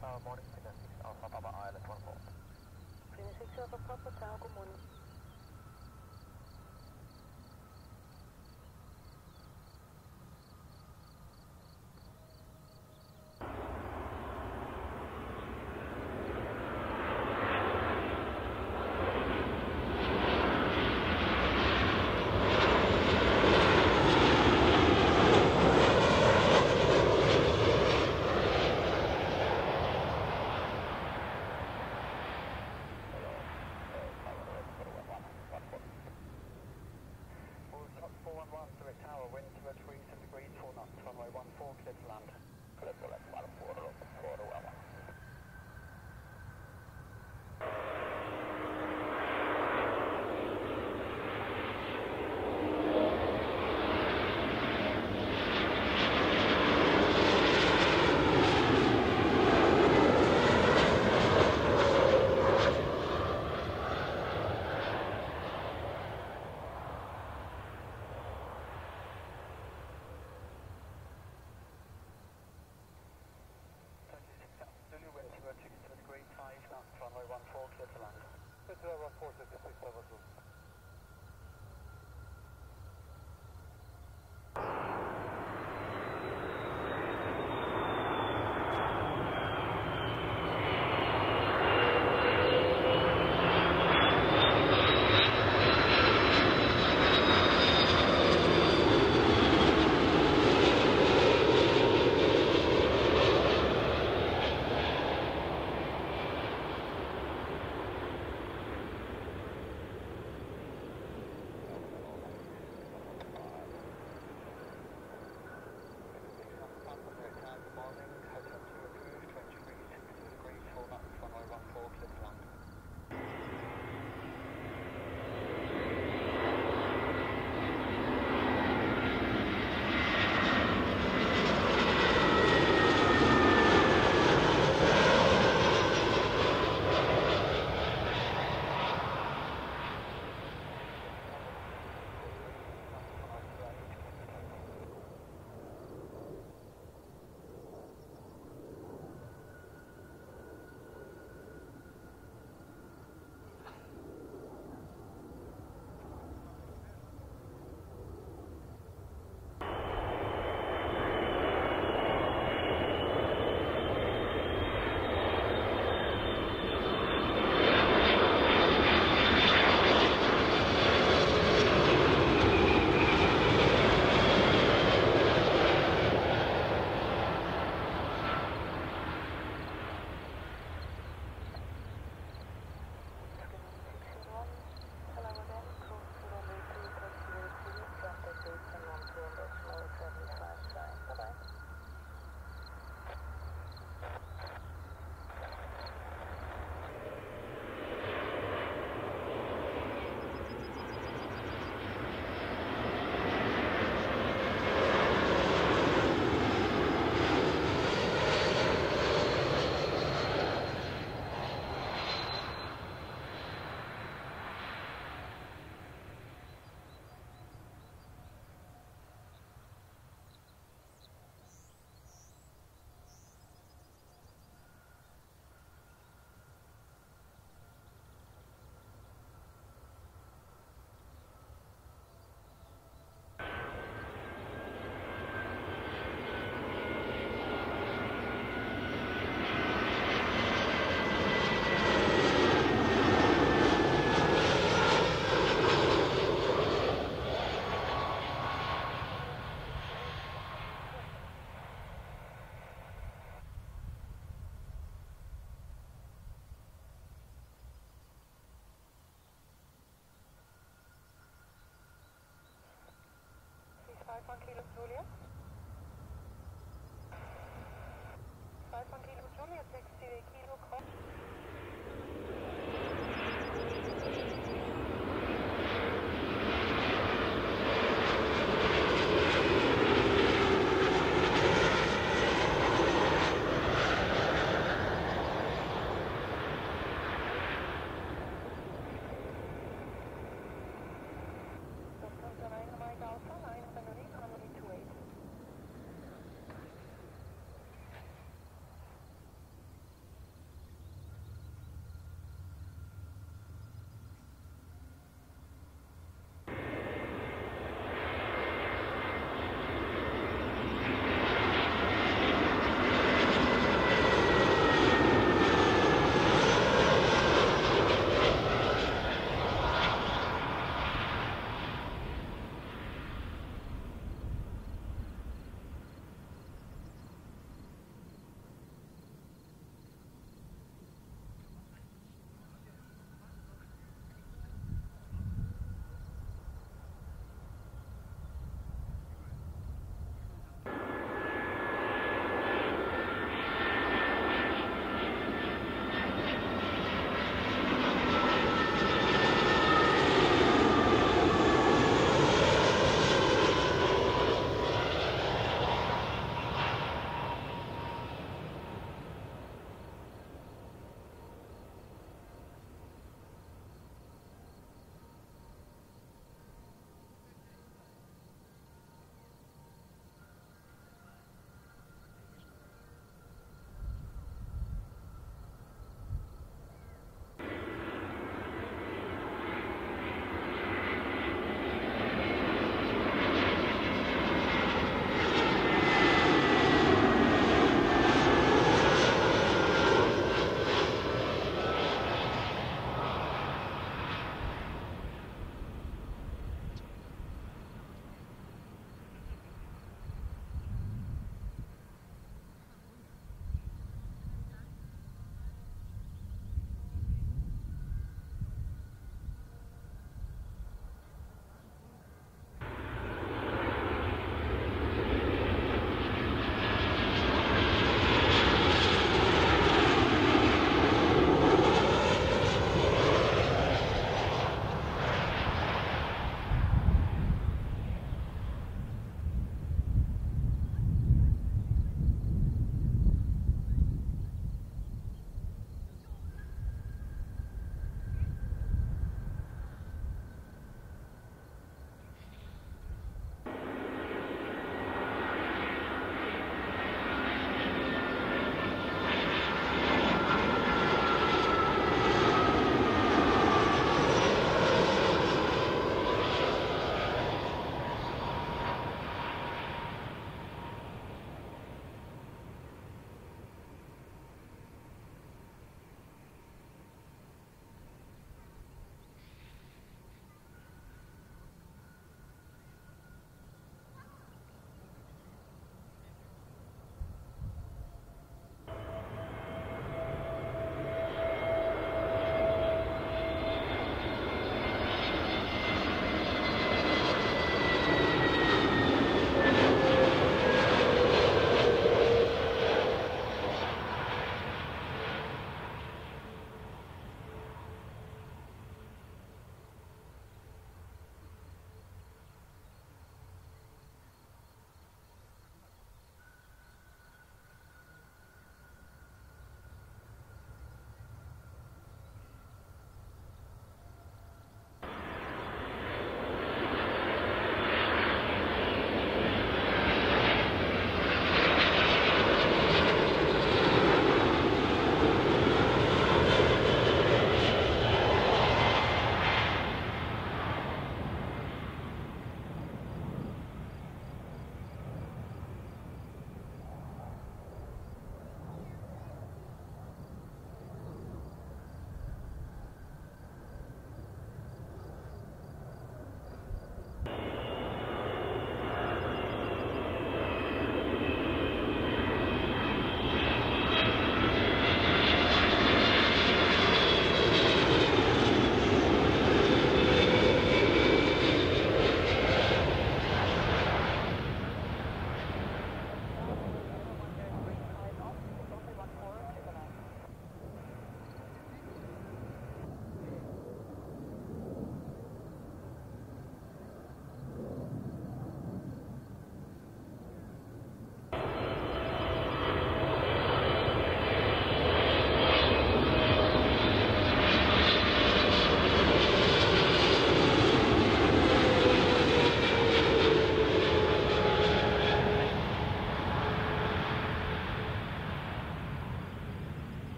Tower, morning, Cedar 6 Alpha, Papa Island, 14. Cedar 6 Alpha, Papa Tower, good morning. Runway 14, clear to land. This is our report at the 6th level.